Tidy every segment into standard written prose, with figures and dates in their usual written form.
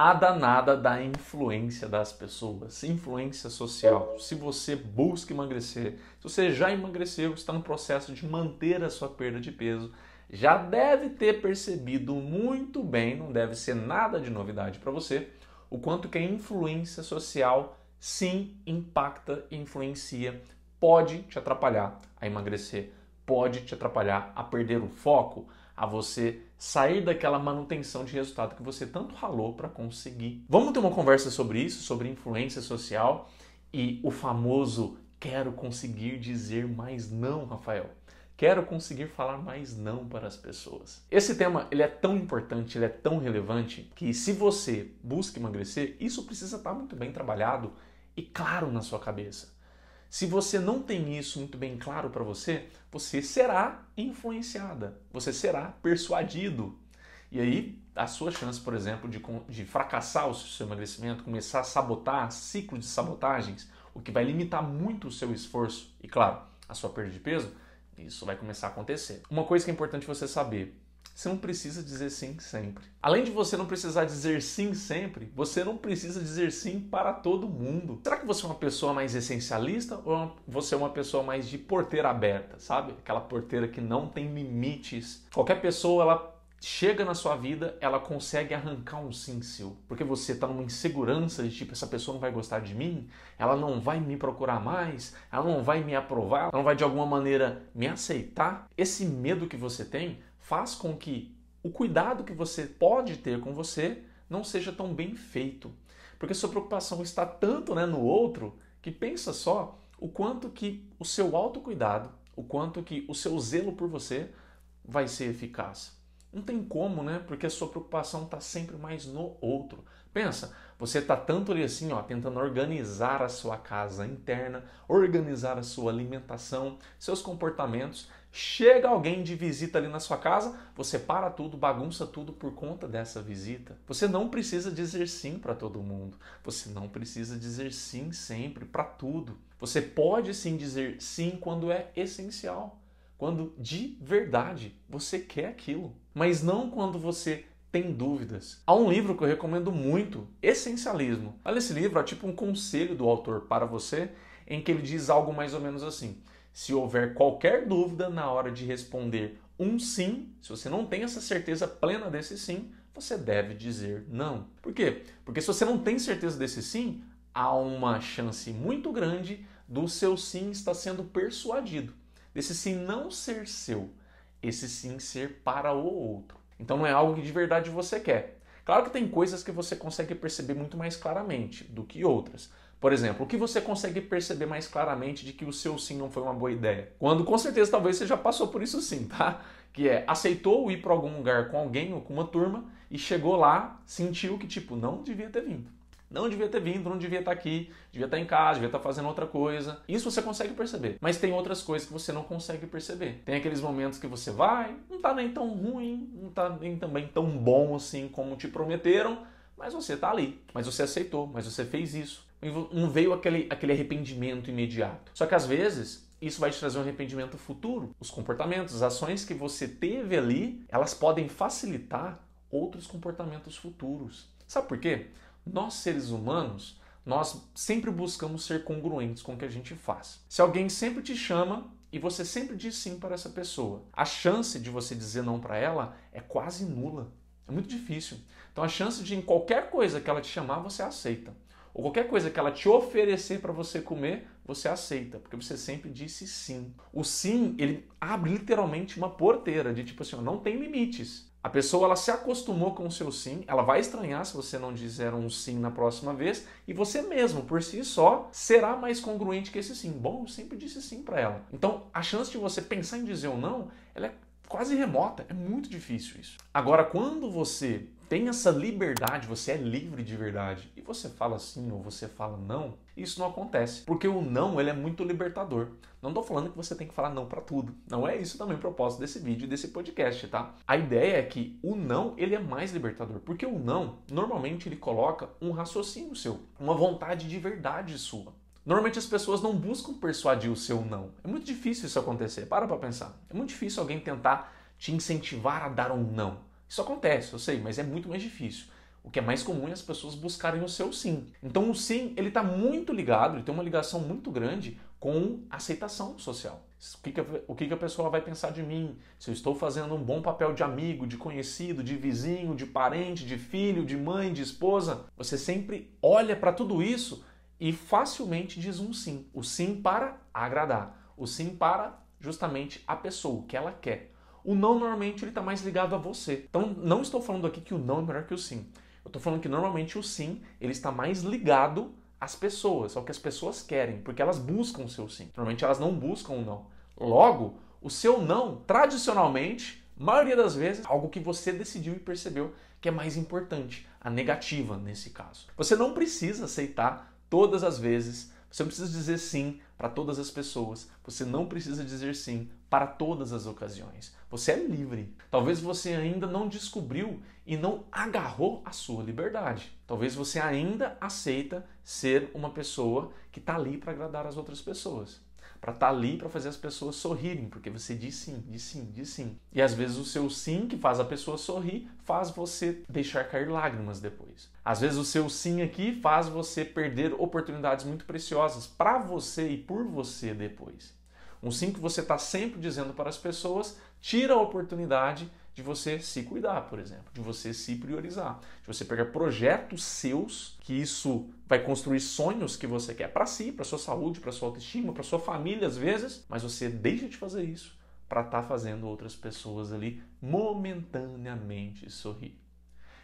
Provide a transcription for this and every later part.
a danada da influência das pessoas, influência social. Se você busca emagrecer, se você já emagreceu, está no processo de manter a sua perda de peso, já deve ter percebido muito bem, não deve ser nada de novidade para você, o quanto que a influência social sim impacta e influencia, pode te atrapalhar a emagrecer, pode te atrapalhar a perder o foco, a você sair daquela manutenção de resultado que você tanto ralou para conseguir. Vamos ter uma conversa sobre isso, sobre influência social e o famoso quero conseguir dizer mais não, Rafael. Quero conseguir falar mais não para as pessoas. Esse tema ele é tão importante, ele é tão relevante que se você busca emagrecer, isso precisa estar muito bem trabalhado e claro na sua cabeça. Se você não tem isso muito bem claro para você, você será influenciada, você será persuadido. E aí, a sua chance, por exemplo, de fracassar o seu emagrecimento, começar a sabotar, ciclo de sabotagens, o que vai limitar muito o seu esforço e, claro, a sua perda de peso, isso vai começar a acontecer. Uma coisa que é importante você saber, você não precisa dizer sim sempre. Além de você não precisar dizer sim sempre, você não precisa dizer sim para todo mundo. Será que você é uma pessoa mais essencialista ou você é uma pessoa mais de porteira aberta, sabe? Aquela porteira que não tem limites. Qualquer pessoa, ela chega na sua vida, ela consegue arrancar um sim seu. Porque você está numa insegurança de tipo, essa pessoa não vai gostar de mim, ela não vai me procurar mais, ela não vai me aprovar, ela não vai de alguma maneira me aceitar. Esse medo que você tem faz com que o cuidado que você pode ter com você não seja tão bem feito. Porque sua preocupação está tanto no outro que pensa só o quanto que o seu autocuidado, o quanto que o seu zelo por você vai ser eficaz. Não tem como, porque a sua preocupação está sempre mais no outro. Pensa, você está tanto ali assim, tentando organizar a sua casa interna, organizar a sua alimentação, seus comportamentos. Chega alguém de visita ali na sua casa, você para tudo, bagunça tudo por conta dessa visita. Você não precisa dizer sim para todo mundo. Você não precisa dizer sim sempre para tudo. Você pode sim dizer sim quando é essencial, quando de verdade você quer aquilo, mas não quando você tem dúvidas. Há um livro que eu recomendo muito, Essencialismo. Olha esse livro, é tipo um conselho do autor para você, em que ele diz algo mais ou menos assim. Se houver qualquer dúvida na hora de responder um sim, se você não tem essa certeza plena desse sim, você deve dizer não. Por quê? Porque se você não tem certeza desse sim, há uma chance muito grande do seu sim estar sendo persuadido. Desse sim não ser seu, esse sim ser para o outro. Então não é algo que de verdade você quer. Claro que tem coisas que você consegue perceber muito mais claramente do que outras. Por exemplo, o que você consegue perceber mais claramente de que o seu sim não foi uma boa ideia? Quando, com certeza, talvez você já passou por isso sim, tá? Que é, aceitou ir para algum lugar com alguém ou com uma turma e chegou lá, sentiu que, não devia ter vindo. Não devia ter vindo, não devia estar aqui, devia estar em casa, devia estar fazendo outra coisa. Isso você consegue perceber. Mas tem outras coisas que você não consegue perceber. Tem aqueles momentos que você vai, não tá nem tão ruim, não tá nem também tão bom assim como te prometeram, mas você tá ali, mas você aceitou, mas você fez isso. Não veio aquele arrependimento imediato. Só que às vezes, isso vai te trazer um arrependimento futuro. Os comportamentos, as ações que você teve ali, elas podem facilitar outros comportamentos futuros. Sabe por quê? Nós, seres humanos, nós sempre buscamos ser congruentes com o que a gente faz. Se alguém sempre te chama e você sempre diz sim para essa pessoa, a chance de você dizer não para ela é quase nula. É muito difícil. Então a chance de em qualquer coisa que ela te chamar, você aceita. Ou qualquer coisa que ela te oferecer para você comer, você aceita, porque você sempre disse sim. O sim, ele abre literalmente uma porteira de tipo assim, não tem limites. A pessoa, ela se acostumou com o seu sim, ela vai estranhar se você não dizer um sim na próxima vez, e você mesmo, por si só, será mais congruente que esse sim. Bom, eu sempre disse sim para ela. Então, a chance de você pensar em dizer ou não, ela é quase remota, é muito difícil isso. Agora, quando você tem essa liberdade, você é livre de verdade, e você fala sim ou você fala não, isso não acontece. Porque o não, ele é muito libertador. Não estou falando que você tem que falar não para tudo. Não é isso também o propósito desse vídeo e desse podcast, tá? A ideia é que o não, ele é mais libertador. Porque o não, normalmente, ele coloca um raciocínio seu, uma vontade de verdade sua. Normalmente as pessoas não buscam persuadir o seu não. É muito difícil isso acontecer. Para pra pensar. É muito difícil alguém tentar te incentivar a dar um não. Isso acontece, eu sei, mas é muito mais difícil. O que é mais comum é as pessoas buscarem o seu sim. Então o sim, ele está muito ligado, ele tem uma ligação muito grande com aceitação social. O que a pessoa vai pensar de mim? Se eu estou fazendo um bom papel de amigo, de conhecido, de vizinho, de parente, de filho, de mãe, de esposa, você sempre olha para tudo isso e facilmente diz um sim. O sim para agradar. O sim para justamente a pessoa, o que ela quer. O não, normalmente, ele está mais ligado a você. Então, não estou falando aqui que o não é melhor que o sim. Eu estou falando que, normalmente, o sim, ele está mais ligado às pessoas, ao que as pessoas querem, porque elas buscam o seu sim. Normalmente, elas não buscam o não. Logo, o seu não, tradicionalmente, maioria das vezes, algo que você decidiu e percebeu que é mais importante, a negativa, nesse caso. Você não precisa aceitar todas as vezes, você não precisa dizer sim para todas as pessoas, você não precisa dizer sim para todas as ocasiões. Você é livre. Talvez você ainda não descobriu e não agarrou a sua liberdade. Talvez você ainda aceita ser uma pessoa que está ali para agradar as outras pessoas, para estar ali para fazer as pessoas sorrirem, porque você diz sim, diz sim, diz sim. E às vezes o seu sim que faz a pessoa sorrir faz você deixar cair lágrimas depois. Às vezes o seu sim aqui faz você perder oportunidades muito preciosas para você e por você depois. Um sim que você está sempre dizendo para as pessoas tira a oportunidade de você se cuidar, por exemplo, de você se priorizar, de você pegar projetos seus, que isso vai construir sonhos que você quer para si, para sua saúde, para sua autoestima, para sua família às vezes, mas você deixa de fazer isso para estar fazendo outras pessoas ali momentaneamente sorrir.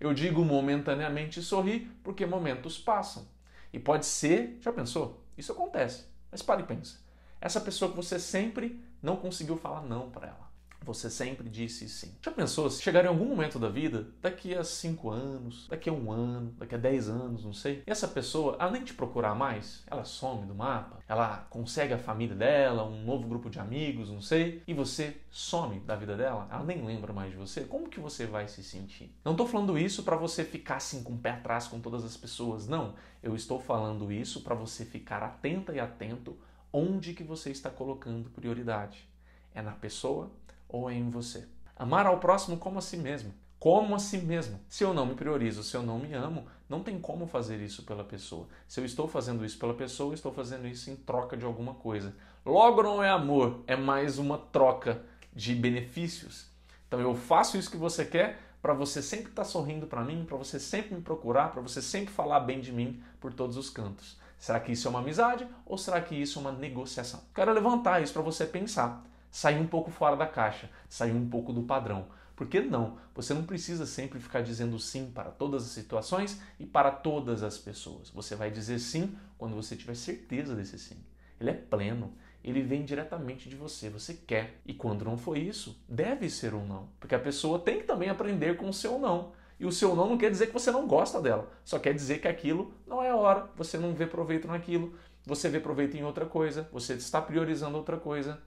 Eu digo momentaneamente sorrir porque momentos passam e pode ser, já pensou? Isso acontece, mas para e pensa. Essa pessoa que você sempre não conseguiu falar não para ela. Você sempre disse sim. Já pensou se chegar em algum momento da vida, daqui a 5 anos, daqui a um ano, daqui a 10 anos, não sei, e essa pessoa, além de procurar mais, ela some do mapa, ela consegue a família dela, um novo grupo de amigos, não sei, e você some da vida dela, ela nem lembra mais de você, como que você vai se sentir? Não estou falando isso para você ficar assim com o pé atrás com todas as pessoas, não. Eu estou falando isso para você ficar atenta e atento onde que você está colocando prioridade. É na pessoa ou é em você? Amar ao próximo como a si mesmo. Como a si mesmo. Se eu não me priorizo, se eu não me amo, não tem como fazer isso pela pessoa. Se eu estou fazendo isso pela pessoa, eu estou fazendo isso em troca de alguma coisa. Logo não é amor, é mais uma troca de benefícios. Então eu faço isso que você quer para você sempre estar sorrindo para mim, para você sempre me procurar, para você sempre falar bem de mim por todos os cantos. Será que isso é uma amizade ou será que isso é uma negociação? Quero levantar isso para você pensar. Sair um pouco fora da caixa, sair um pouco do padrão. Por que não? Você não precisa sempre ficar dizendo sim para todas as situações e para todas as pessoas. Você vai dizer sim quando você tiver certeza desse sim. Ele é pleno, ele vem diretamente de você, você quer. E quando não foi isso, deve ser um não. Porque a pessoa tem que também aprender com o seu não. E o seu não não quer dizer que você não gosta dela. Só quer dizer que aquilo não é a hora, você não vê proveito naquilo, você vê proveito em outra coisa, você está priorizando outra coisa.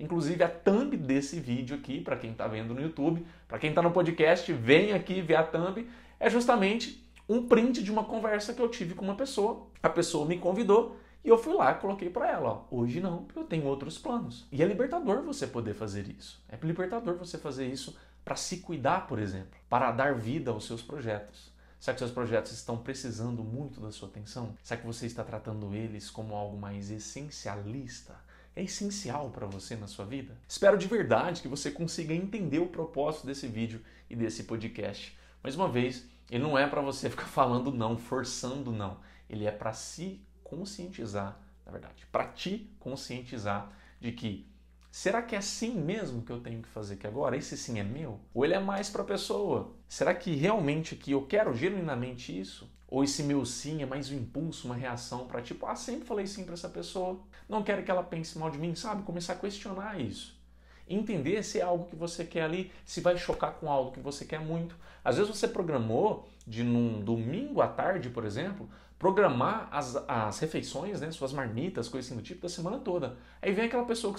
Inclusive a thumb desse vídeo aqui, para quem está vendo no YouTube, para quem está no podcast, vem aqui ver a thumb, é justamente um print de uma conversa que eu tive com uma pessoa, a pessoa me convidou e eu fui lá e coloquei para ela, ó, hoje não, porque eu tenho outros planos. E é libertador você poder fazer isso, é libertador você fazer isso para se cuidar, por exemplo, para dar vida aos seus projetos. Será que seus projetos estão precisando muito da sua atenção? Será que você está tratando eles como algo mais essencialista? É essencial para você na sua vida? Espero de verdade que você consiga entender o propósito desse vídeo e desse podcast. Mais uma vez, ele não é para você ficar falando não, forçando não. Ele é para se conscientizar, na verdade, para te conscientizar de que será que é assim mesmo que eu tenho que fazer aqui agora? Esse sim é meu? Ou ele é mais para a pessoa? Será que realmente aqui eu quero genuinamente isso? Ou esse meu sim é mais um impulso, uma reação para tipo, ah, sempre falei sim para essa pessoa, não quero que ela pense mal de mim, sabe? Começar a questionar isso. Entender se é algo que você quer ali, se vai chocar com algo que você quer muito. Às vezes você programou, de num domingo à tarde, por exemplo, programar as refeições, né, suas marmitas, coisas assim do tipo, da semana toda. Aí vem aquela pessoa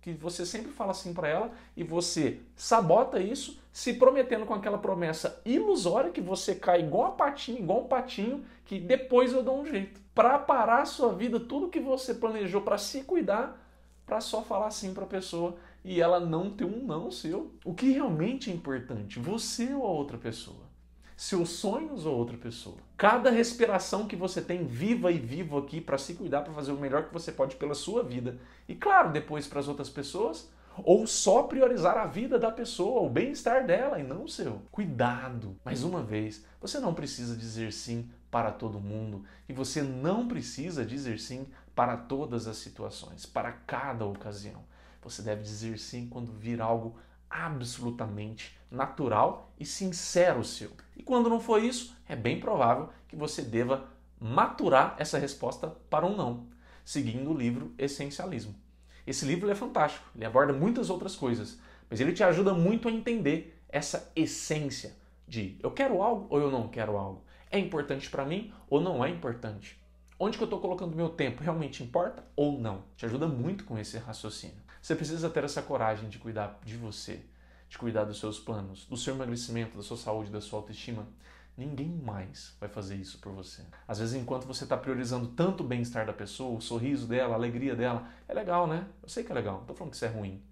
que você sempre fala assim para ela e você sabota isso, se prometendo com aquela promessa ilusória que você cai igual um patinho, que depois eu dou um jeito. Para parar a sua vida, tudo que você planejou para se cuidar, para só falar sim para a pessoa e ela não ter um não seu. O que realmente é importante, você ou a outra pessoa? seus sonhos a outra pessoa. Cada respiração que você tem, viva e vivo aqui para se cuidar, para fazer o melhor que você pode pela sua vida. E claro, depois para as outras pessoas, ou só priorizar a vida da pessoa, o bem-estar dela e não o seu. Cuidado! Mais uma vez, você não precisa dizer sim para todo mundo e você não precisa dizer sim para todas as situações, para cada ocasião. Você deve dizer sim quando vir algo absolutamente natural e sincero seu. E quando não for isso, é bem provável que você deva maturar essa resposta para um não, seguindo o livro Essencialismo. Esse livro é fantástico, ele aborda muitas outras coisas, mas ele te ajuda muito a entender essa essência de eu quero algo ou eu não quero algo, é importante para mim ou não é importante, onde que eu estou colocando meu tempo, realmente importa ou não? Te ajuda muito com esse raciocínio. Você precisa ter essa coragem de cuidar de você, de cuidar dos seus planos, do seu emagrecimento, da sua saúde, da sua autoestima. Ninguém mais vai fazer isso por você. Às vezes, enquanto você está priorizando tanto o bem-estar da pessoa, o sorriso dela, a alegria dela, é legal, né? Eu sei que é legal, não estou falando que isso é ruim.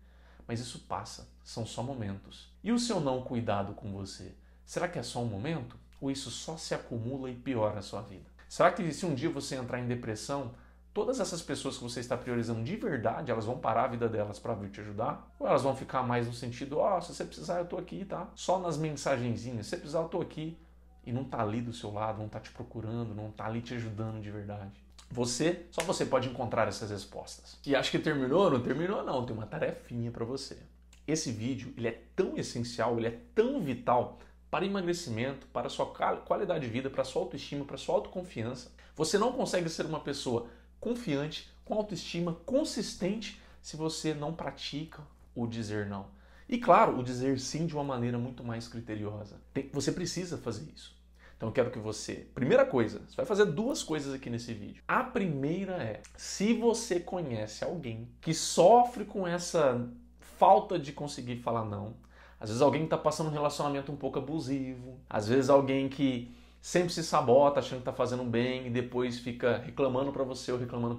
Mas isso passa, são só momentos. E o seu não cuidado com você? Será que é só um momento? Ou isso só se acumula e piora a sua vida? Será que se um dia você entrar em depressão, todas essas pessoas que você está priorizando de verdade, elas vão parar a vida delas para vir te ajudar? Ou elas vão ficar mais no sentido, ó, se você precisar eu estou aqui, tá? Só nas mensagenzinhas, se você precisar eu estou aqui. E não está ali do seu lado, não está te procurando, não está ali te ajudando de verdade. Você, só você pode encontrar essas respostas. E acho que terminou? Não terminou não, tem uma tarefinha para você. Esse vídeo, ele é tão essencial, ele é tão vital para emagrecimento, para a sua qualidade de vida, para a sua autoestima, para a sua autoconfiança. Você não consegue ser uma pessoa confiante, com autoestima, consistente, se você não pratica o dizer não. E claro, o dizer sim de uma maneira muito mais criteriosa. Você precisa fazer isso. Então eu quero que você... Primeira coisa, você vai fazer duas coisas aqui nesse vídeo. A primeira é, se você conhece alguém que sofre com essa falta de conseguir falar não, às vezes alguém que está passando um relacionamento um pouco abusivo, às vezes alguém que sempre se sabota achando que está fazendo bem e depois fica reclamando para você ou reclamando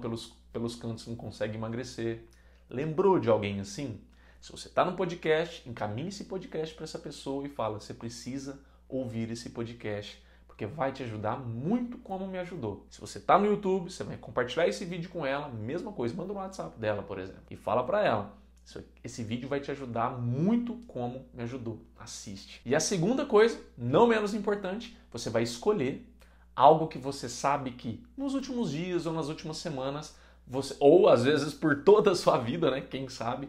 pelos cantos que não consegue emagrecer. Lembrou de alguém assim? Se você está no podcast, encaminhe esse podcast para essa pessoa e fala, você precisa ouvir esse podcast, porque vai te ajudar muito como me ajudou. Se você está no YouTube, você vai compartilhar esse vídeo com ela, mesma coisa, manda no WhatsApp dela, por exemplo, e fala para ela, esse vídeo vai te ajudar muito como me ajudou, assiste. E a segunda coisa, não menos importante, você vai escolher algo que você sabe que nos últimos dias ou nas últimas semanas, você, ou às vezes por toda a sua vida, né, quem sabe,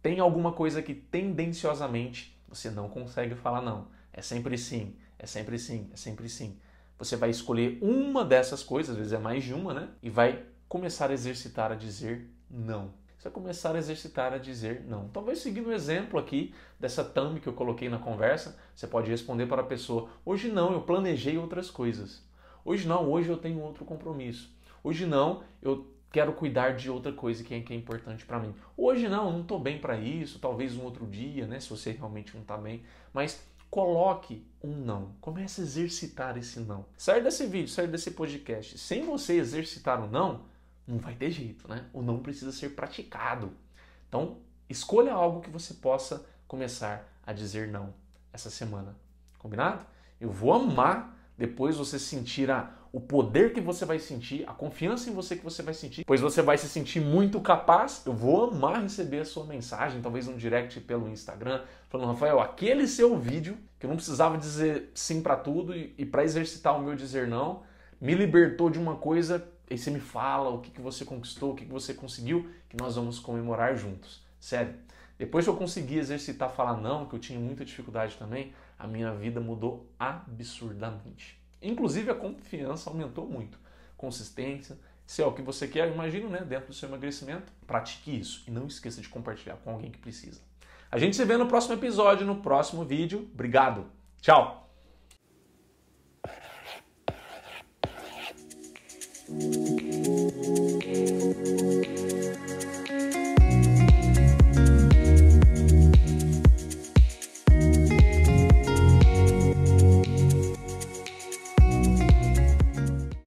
tem alguma coisa que tendenciosamente você não consegue falar não. É sempre sim, é sempre sim, é sempre sim. Você vai escolher uma dessas coisas, às vezes é mais de uma, né? E vai começar a exercitar a dizer não. Você vai começar a exercitar a dizer não. Talvez seguindo o exemplo aqui dessa thumb que eu coloquei na conversa, você pode responder para a pessoa, hoje não, eu planejei outras coisas. Hoje não, hoje eu tenho outro compromisso. Hoje não, eu quero cuidar de outra coisa que é importante para mim. Hoje não estou bem para isso, talvez um outro dia, né? Se você realmente não está bem. Mas coloque um não. Comece a exercitar esse não. Sair desse vídeo, sair desse podcast, sem você exercitar o não, não vai ter jeito, né? O não precisa ser praticado. Então, escolha algo que você possa começar a dizer não essa semana. Combinado? Eu vou amar depois você sentirá o poder que você vai sentir, a confiança em você que você vai sentir, pois você vai se sentir muito capaz. Eu vou amar receber a sua mensagem, talvez um direct pelo Instagram, falando, Rafael, aquele seu vídeo, que eu não precisava dizer sim para tudo e para exercitar o meu dizer não, me libertou de uma coisa, e você me fala o que você conquistou, o que você conseguiu, que nós vamos comemorar juntos. Sério, depois que eu consegui exercitar falar não, que eu tinha muita dificuldade também, a minha vida mudou absurdamente. Inclusive a confiança aumentou muito. Consistência, se é o que você quer, imagino, né? Dentro do seu emagrecimento, pratique isso. E não esqueça de compartilhar com alguém que precisa. A gente se vê no próximo episódio, no próximo vídeo. Obrigado. Tchau.